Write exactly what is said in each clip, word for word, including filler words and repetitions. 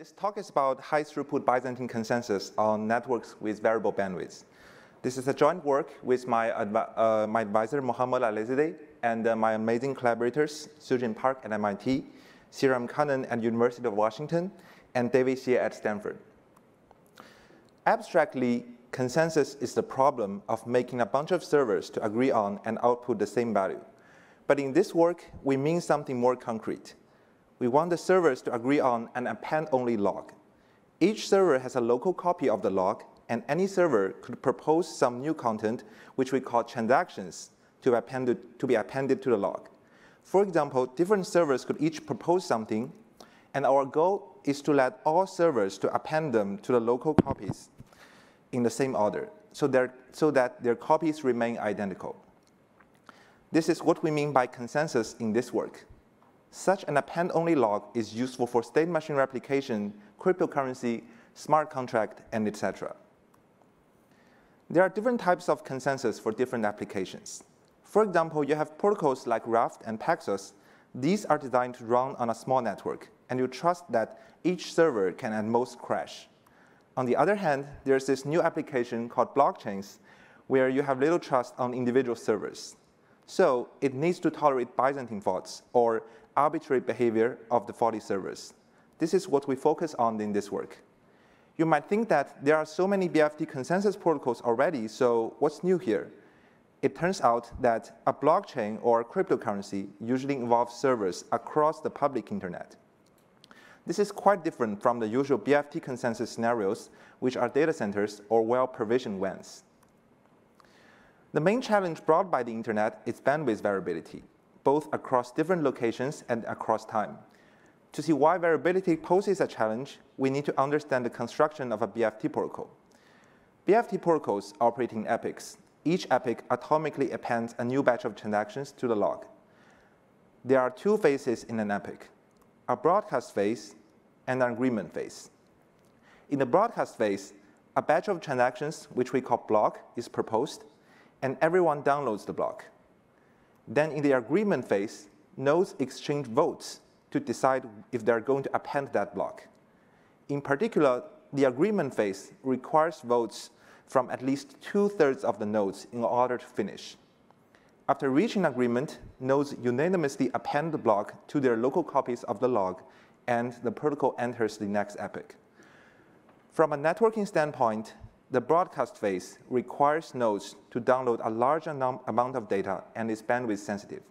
This talk is about high-throughput Byzantine consensus on networks with variable bandwidths. This is a joint work with my, uh, my advisor, Mohammad Alizadeh, and uh, my amazing collaborators, Seo Jin Park at M I T, Sreeram Kannan at University of Washington, and David Tse at Stanford. Abstractly, consensus is the problem of making a bunch of servers to agree on and output the same value. But in this work, we mean something more concrete. We want the servers to agree on an append-only log. Each server has a local copy of the log, and any server could propose some new content, which we call transactions, to, appended, to be appended to the log. For example, different servers could each propose something, and our goal is to let all servers to append them to the local copies in the same order, so that, so that their copies remain identical. This is what we mean by consensus in this work. Such an append-only log is useful for state machine replication, cryptocurrency, smart contract, and et cetera. There are different types of consensus for different applications. For example, you have protocols like Raft and Paxos. These are designed to run on a small network, and you trust that each server can at most crash. On the other hand, there's this new application called blockchains, where you have little trust on individual servers. So it needs to tolerate Byzantine faults or arbitrary behavior of the faulty servers. This is what we focus on in this work. You might think that there are so many B F T consensus protocols already, so what's new here? It turns out that a blockchain or cryptocurrency usually involves servers across the public internet. This is quite different from the usual B F T consensus scenarios, which are data centers or well-provisioned W A Ns. The main challenge brought by the internet is bandwidth variability, both across different locations and across time. To see why variability poses a challenge, we need to understand the construction of a B F T protocol. B F T protocols operate in epochs. Each epoch atomically appends a new batch of transactions to the log. There are two phases in an epoch, a broadcast phase and an agreement phase. In the broadcast phase, a batch of transactions, which we call block, is proposed, and everyone downloads the block. Then in the agreement phase, nodes exchange votes to decide if they're going to append that block. In particular, the agreement phase requires votes from at least two-thirds of the nodes in order to finish. After reaching agreement, nodes unanimously append the block to their local copies of the log, and the protocol enters the next epoch. From a networking standpoint, the broadcast phase requires nodes to download a large amount of data and is bandwidth sensitive.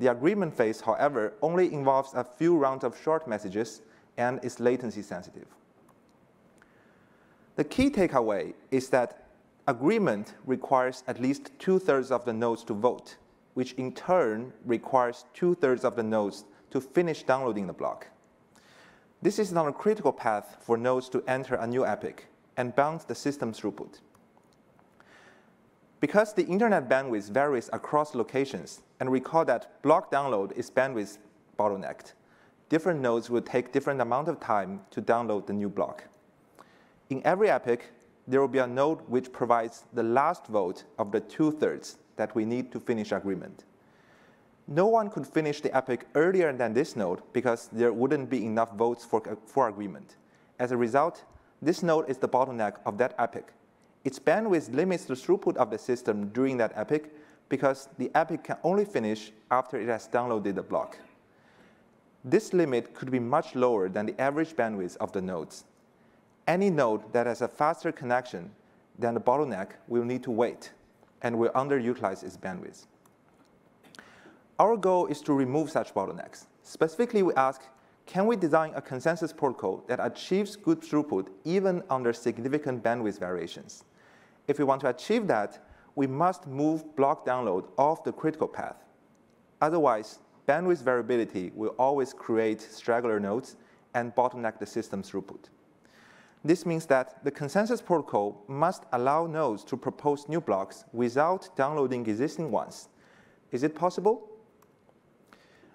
The agreement phase, however, only involves a few rounds of short messages and is latency sensitive. The key takeaway is that agreement requires at least two-thirds of the nodes to vote, which in turn requires two-thirds of the nodes to finish downloading the block. This is not a critical path for nodes to enter a new epoch and bounds the system throughput. Because the internet bandwidth varies across locations, and recall that block download is bandwidth bottlenecked, different nodes will take different amount of time to download the new block. In every epoch, there will be a node which provides the last vote of the two-thirds that we need to finish agreement. No one could finish the epoch earlier than this node because there wouldn't be enough votes for, for agreement. As a result, this node is the bottleneck of that epoch. Its bandwidth limits the throughput of the system during that epoch because the epoch can only finish after it has downloaded the block. This limit could be much lower than the average bandwidth of the nodes. Any node that has a faster connection than the bottleneck will need to wait and will underutilize its bandwidth. Our goal is to remove such bottlenecks. Specifically, we ask, can we design a consensus protocol that achieves good throughput even under significant bandwidth variations? If we want to achieve that, we must move block download off the critical path. Otherwise, bandwidth variability will always create straggler nodes and bottleneck the system's throughput. This means that the consensus protocol must allow nodes to propose new blocks without downloading existing ones. Is it possible?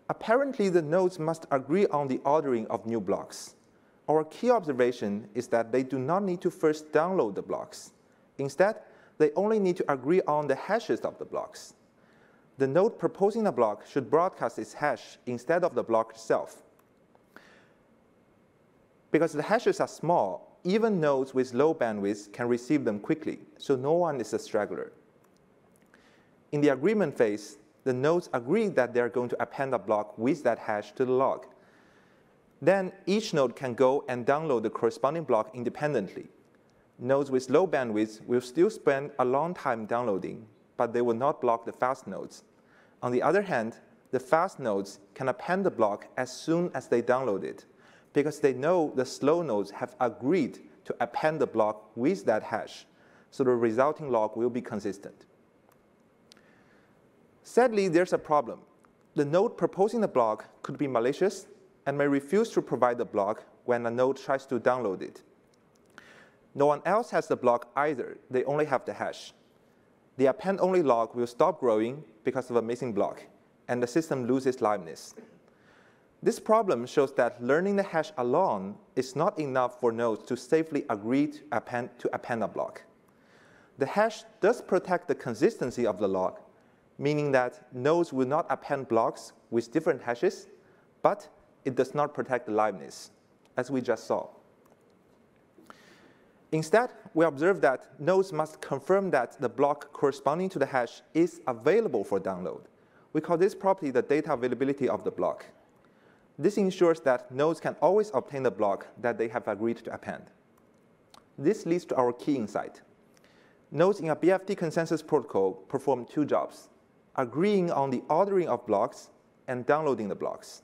Apparently, the nodes must agree on the ordering of new blocks. Our key observation is that they do not need to first download the blocks. Instead, they only need to agree on the hashes of the blocks. The node proposing a block should broadcast its hash instead of the block itself. Because the hashes are small, even nodes with low bandwidth can receive them quickly, so no one is a straggler. In the agreement phase, the nodes agree that they're going to append a block with that hash to the log. Then each node can go and download the corresponding block independently. Nodes with low bandwidth will still spend a long time downloading, but they will not block the fast nodes. On the other hand, the fast nodes can append the block as soon as they download it, because they know the slow nodes have agreed to append the block with that hash, so the resulting log will be consistent. Sadly, there's a problem. The node proposing the block could be malicious and may refuse to provide the block when a node tries to download it. No one else has the block either, they only have the hash. The append-only log will stop growing because of a missing block, and the system loses liveness. This problem shows that learning the hash alone is not enough for nodes to safely agree to append, to append a block. The hash does protect the consistency of the log, meaning that nodes will not append blocks with different hashes, but it does not protect the liveness, as we just saw. Instead, we observe that nodes must confirm that the block corresponding to the hash is available for download. We call this property the data availability of the block. This ensures that nodes can always obtain the block that they have agreed to append. This leads to our key insight. Nodes in a B F T consensus protocol perform two jobs, agreeing on the ordering of blocks and downloading the blocks.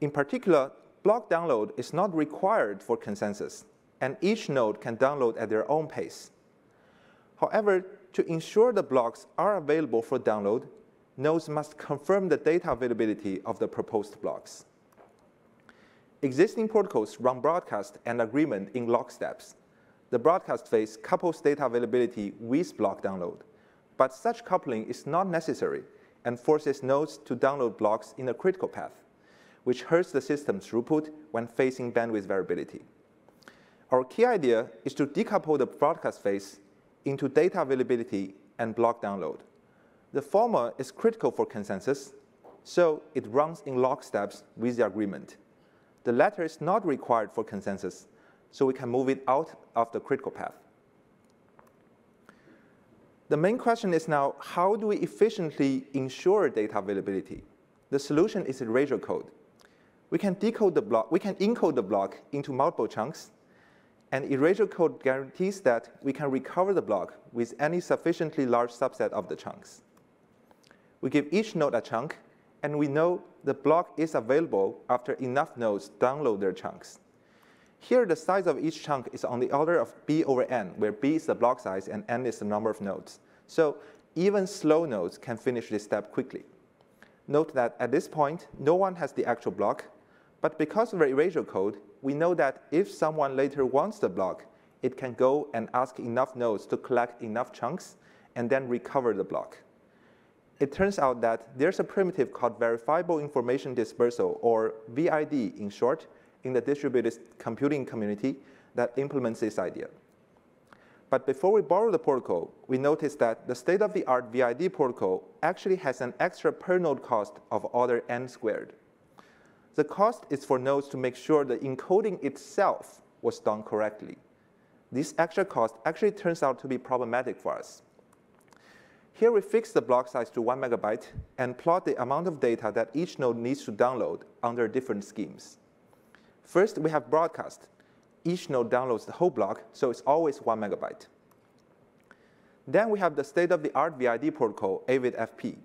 In particular, block download is not required for consensus, and each node can download at their own pace. However, to ensure the blocks are available for download, nodes must confirm the data availability of the proposed blocks. Existing protocols run broadcast and agreement in lockstep. The broadcast phase couples data availability with block download, but such coupling is not necessary and forces nodes to download blocks in a critical path, which hurts the system's throughput when facing bandwidth variability. Our key idea is to decouple the broadcast phase into data availability and block download. The former is critical for consensus, so it runs in lockstep with the agreement. The latter is not required for consensus, so we can move it out of the critical path. The main question is now, how do we efficiently ensure data availability? The solution is erasure code. We can decode the block, we can encode the block into multiple chunks, and erasure code guarantees that we can recover the block with any sufficiently large subset of the chunks. We give each node a chunk, and we know the block is available after enough nodes download their chunks. Here, the size of each chunk is on the order of b over n, where b is the block size and n is the number of nodes. So even slow nodes can finish this step quickly. Note that at this point, no one has the actual block, but because of the erasure code, we know that if someone later wants the block, it can go and ask enough nodes to collect enough chunks and then recover the block. It turns out that there's a primitive called verifiable information dispersal, or V I D in short, in the distributed computing community that implements this idea. But before we borrow the protocol, we noticed that the state-of-the-art V I D protocol actually has an extra per node cost of order n squared. The cost is for nodes to make sure the encoding itself was done correctly. This extra cost actually turns out to be problematic for us. Here we fix the block size to one megabyte and plot the amount of data that each node needs to download under different schemes. First, we have broadcast. Each node downloads the whole block, so it's always one megabyte. Then we have the state-of-the-art V I D protocol, A V I D F P.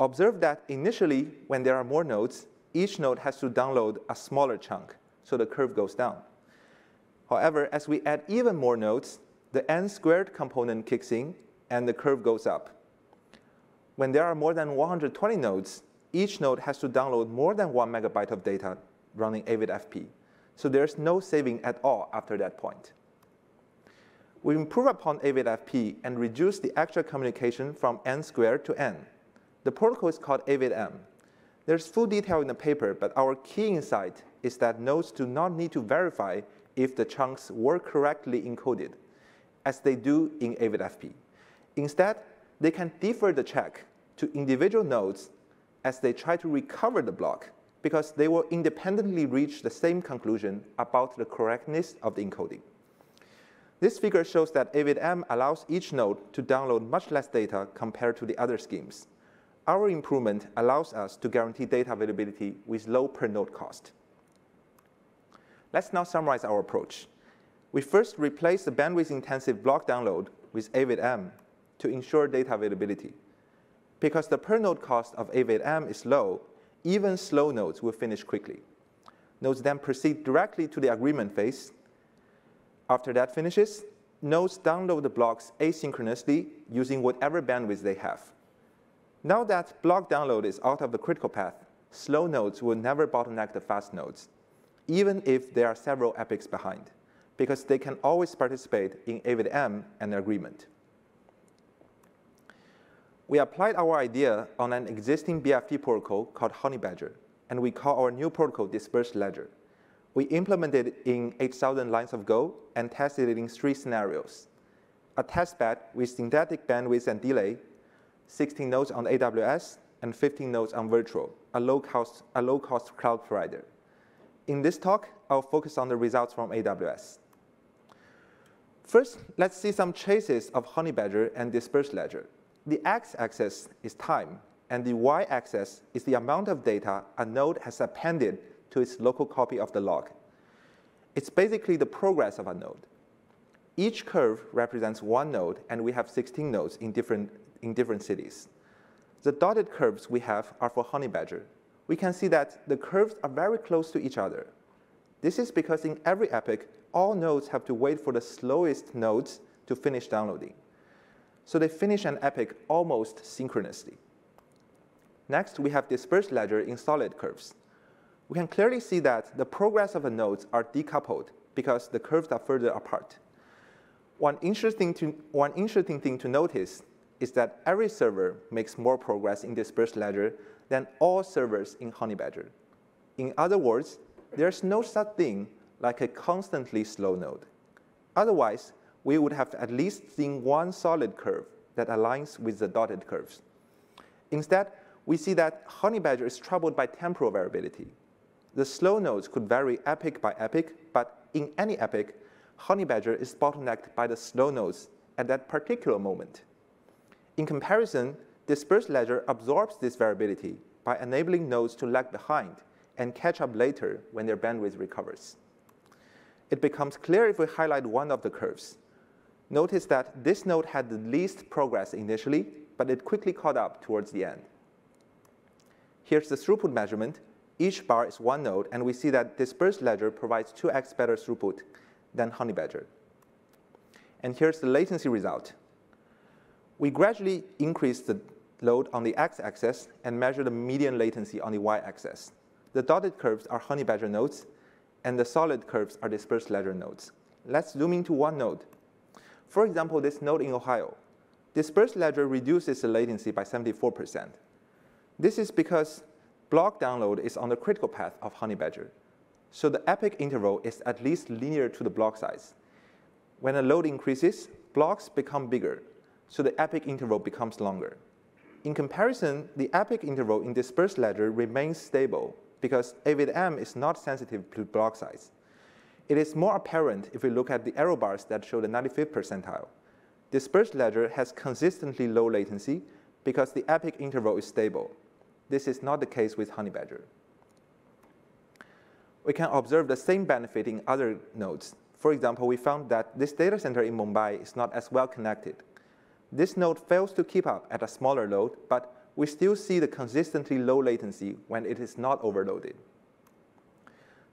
Observe that initially, when there are more nodes, each node has to download a smaller chunk, so the curve goes down. However, as we add even more nodes, the n squared component kicks in, and the curve goes up. When there are more than one hundred twenty nodes, each node has to download more than one megabyte of data running A V I D F P, so there's no saving at all after that point. We improve upon A V I D F P and reduce the extra communication from n squared to n. The protocol is called A V I D M. There's full detail in the paper, but our key insight is that nodes do not need to verify if the chunks were correctly encoded, as they do in A V I D F P. Instead, they can defer the check to individual nodes as they try to recover the block because they will independently reach the same conclusion about the correctness of the encoding. This figure shows that A V I D M allows each node to download much less data compared to the other schemes. Our improvement allows us to guarantee data availability with low per node cost. Let's now summarize our approach. We first replace the bandwidth-intensive block download with A V I D M to ensure data availability. Because the per node cost of A V I D M is low, even slow nodes will finish quickly. Nodes then proceed directly to the agreement phase. After that finishes, nodes download the blocks asynchronously using whatever bandwidth they have. Now that block download is out of the critical path, slow nodes will never bottleneck the fast nodes, even if there are several epochs behind, because they can always participate in A V I D M and agreement. We applied our idea on an existing B F T protocol called Honey Badger, and we call our new protocol Dispersed Ledger. We implemented it in eight thousand lines of Go and tested it in three scenarios: a testbed with synthetic bandwidth and delay, sixteen nodes on A W S, and fifteen nodes on virtual, a low-cost a low-cost cloud provider. In this talk, I'll focus on the results from A W S. First, let's see some traces of Honey Badger and Dispersed Ledger. The x-axis is time, and the y-axis is the amount of data a node has appended to its local copy of the log. It's basically the progress of a node. Each curve represents one node, and we have sixteen nodes in different in different cities. The dotted curves we have are for Honey Badger. We can see that the curves are very close to each other. This is because in every epoch, all nodes have to wait for the slowest nodes to finish downloading. So they finish an epoch almost synchronously. Next, we have Dispersed Ledger in solid curves. We can clearly see that the progress of the nodes are decoupled because the curves are further apart. One interesting, to, one interesting thing to notice is that every server makes more progress in Dispersed Ledger than all servers in Honey Badger. In other words, there's no such thing like a constantly slow node. Otherwise, we would have at least seen one solid curve that aligns with the dotted curves. Instead, we see that Honey Badger is troubled by temporal variability. The slow nodes could vary epoch by epoch, but in any epoch, Honey Badger is bottlenecked by the slow nodes at that particular moment. In comparison, Dispersed Ledger absorbs this variability by enabling nodes to lag behind and catch up later when their bandwidth recovers. It becomes clear if we highlight one of the curves. Notice that this node had the least progress initially, but it quickly caught up towards the end. Here's the throughput measurement. Each bar is one node, and we see that Dispersed Ledger provides two x better throughput than Honey Badger. And here's the latency result. We gradually increase the load on the x-axis and measure the median latency on the y-axis. The dotted curves are Honey Badger nodes, and the solid curves are Dispersed Ledger nodes. Let's zoom into one node. For example, this node in Ohio. Dispersed Ledger reduces the latency by seventy-four percent. This is because block download is on the critical path of Honey Badger, so the epoch interval is at least linear to the block size. When a load increases, blocks become bigger, so the epoch interval becomes longer. In comparison, the epoch interval in Dispersed Ledger remains stable because A V I D M is not sensitive to block size. It is more apparent if we look at the arrow bars that show the ninety-fifth percentile. Dispersed Ledger has consistently low latency because the epoch interval is stable. This is not the case with Honey Badger. We can observe the same benefit in other nodes. For example, we found that this data center in Mumbai is not as well connected. This node fails to keep up at a smaller load, but we still see the consistently low latency when it is not overloaded.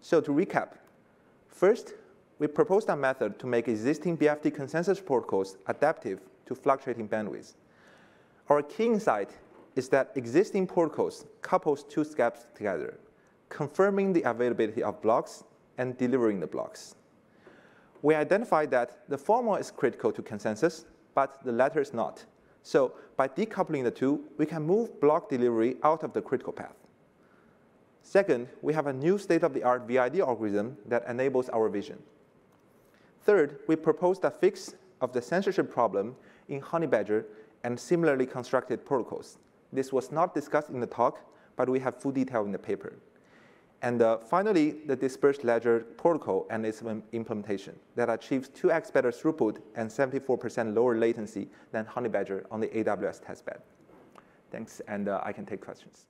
So to recap, first, we proposed a method to make existing B F T consensus protocols adaptive to fluctuating bandwidth. Our key insight is that existing protocols couples two steps together, confirming the availability of blocks and delivering the blocks. We identified that the former is critical to consensus, but the latter is not. So by decoupling the two, we can move block delivery out of the critical path. Second, we have a new state-of-the-art V I D algorithm that enables our vision. Third, we proposed a fix of the censorship problem in Honey Badger and similarly constructed protocols. This was not discussed in the talk, but we have full detail in the paper. And uh, finally, the dispersed ledger protocol and its implementation that achieves two x better throughput and seventy-four percent lower latency than Honey Badger on the A W S testbed. Thanks, and uh, I can take questions.